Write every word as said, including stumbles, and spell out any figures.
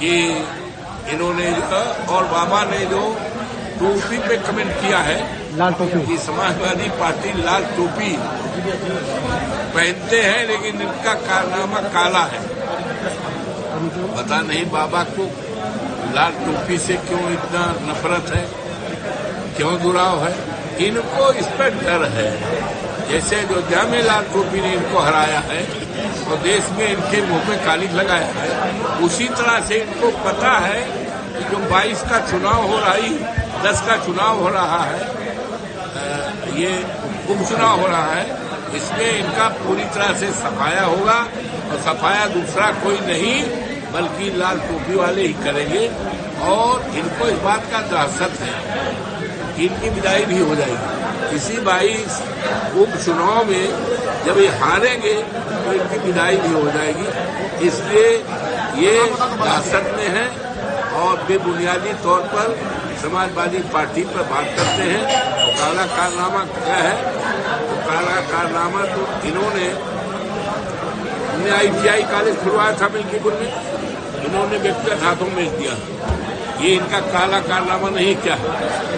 कि इन्होंने और बाबा ने जो टोपी पे कमेंट किया है, लाल टोपी, कि समाजवादी पार्टी लाल टोपी पहनते हैं लेकिन इनका कारनामा काला है। पता नहीं बाबा को लाल टोपी से क्यों इतना नफरत है, क्यों दुराव है। इनको इस पर डर है, जैसे अयोध्या में लाल टोपी ने इनको हराया है और देश में इनके मुंह में काली लगाया है, उसी तरह से इनको पता है कि जो बाईस का चुनाव हो रहा है, दस का चुनाव हो रहा है, ये उपचुनाव हो रहा है, इसमें इनका पूरी तरह से सफाया होगा और सफाया दूसरा कोई नहीं बल्कि लाल टोपी वाले ही करेंगे। और इनको इस बात का दहशत है, इनकी विदाई भी हो जाएगी इसी बाईस उपचुनाव में। जब ये हारेंगे तो इनकी विदाई भी हो जाएगी, इसलिए ये दहशत में है और बेबुनियादी तौर पर समाजवादी पार्टी पर बात करते हैं। काला कारनामा क्या है? तो काला कारनामा तो इन्होंने हमने आई सी आई कॉलेज खुलवाया था मिलकीपुर में, इन्होंने व्यक्तिगत हाथों में दिया, ये इनका काला कारनामा नहीं क्या है।